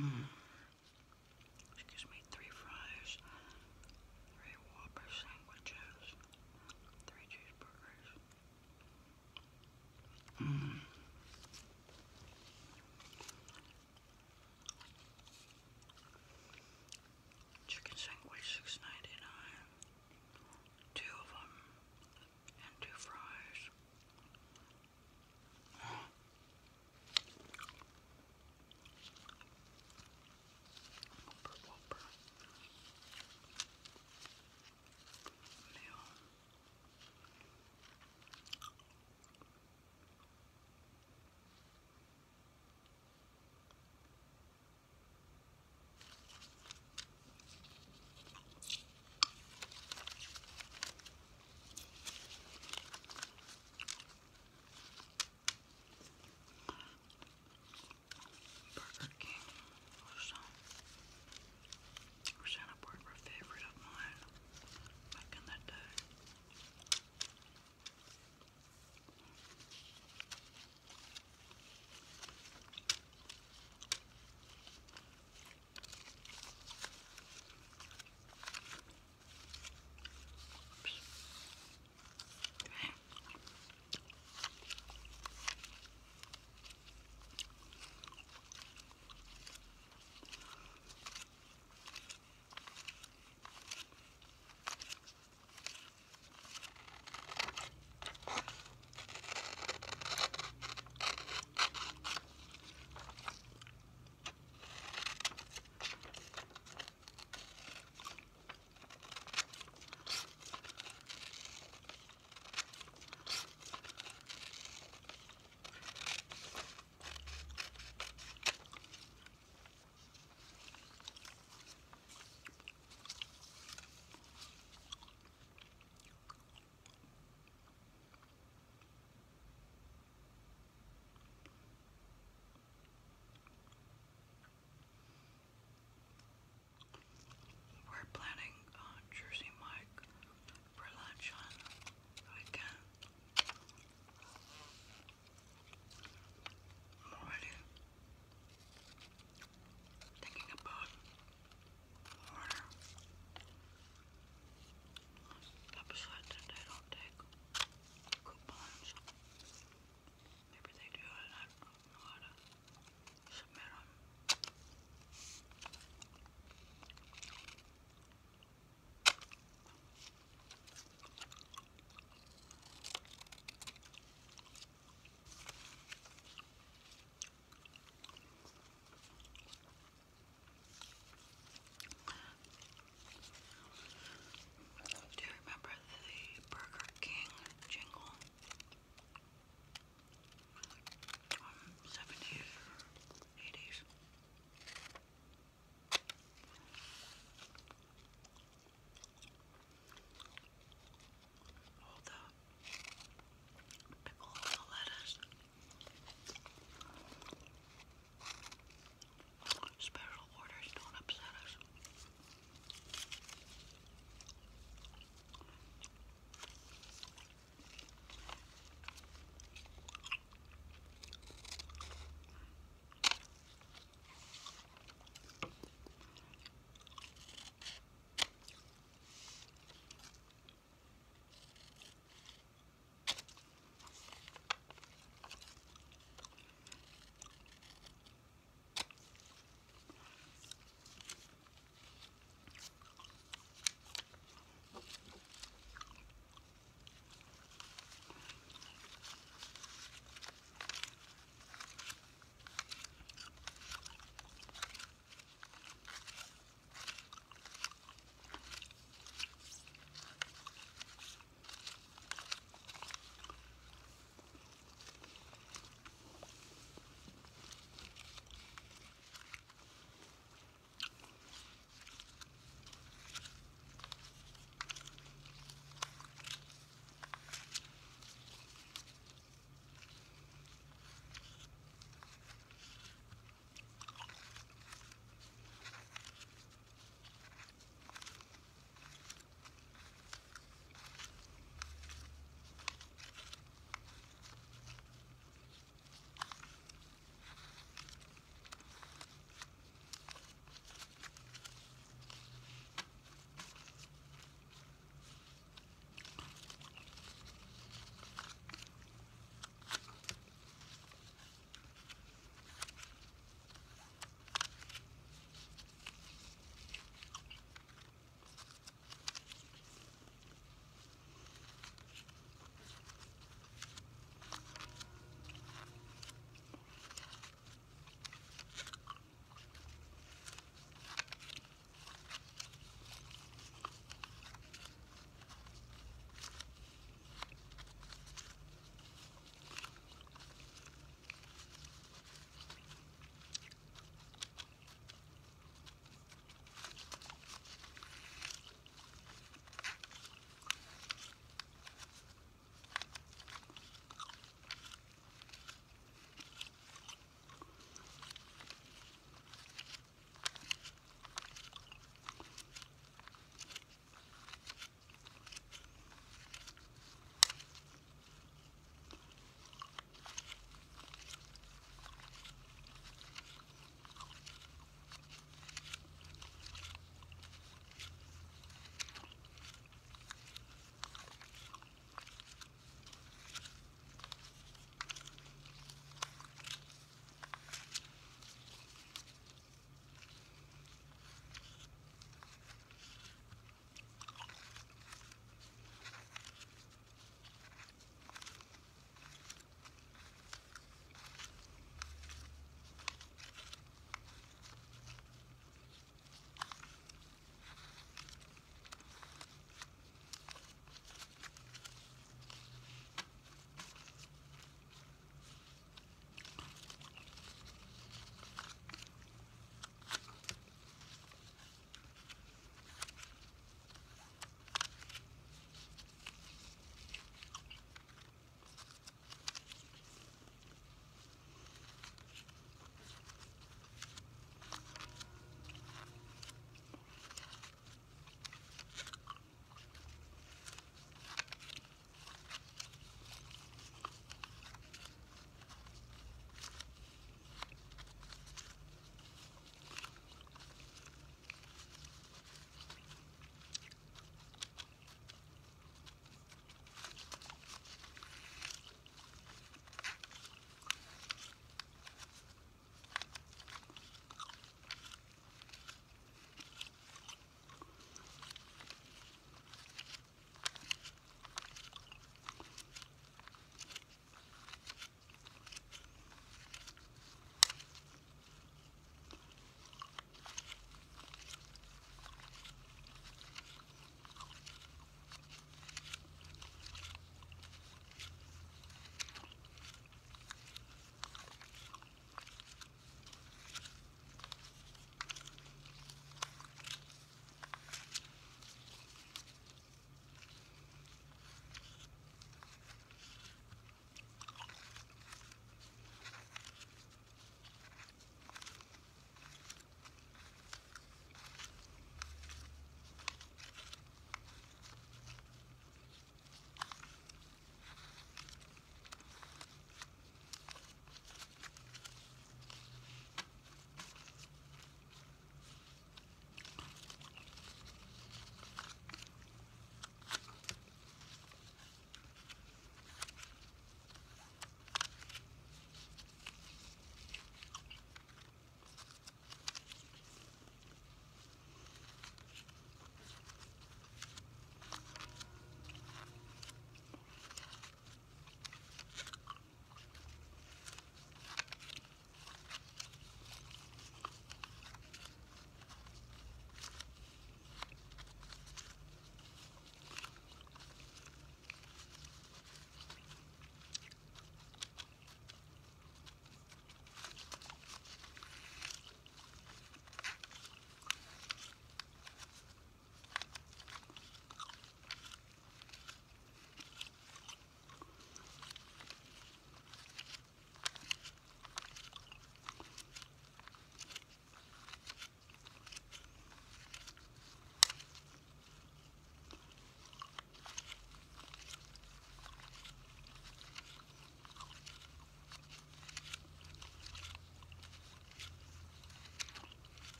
Mm.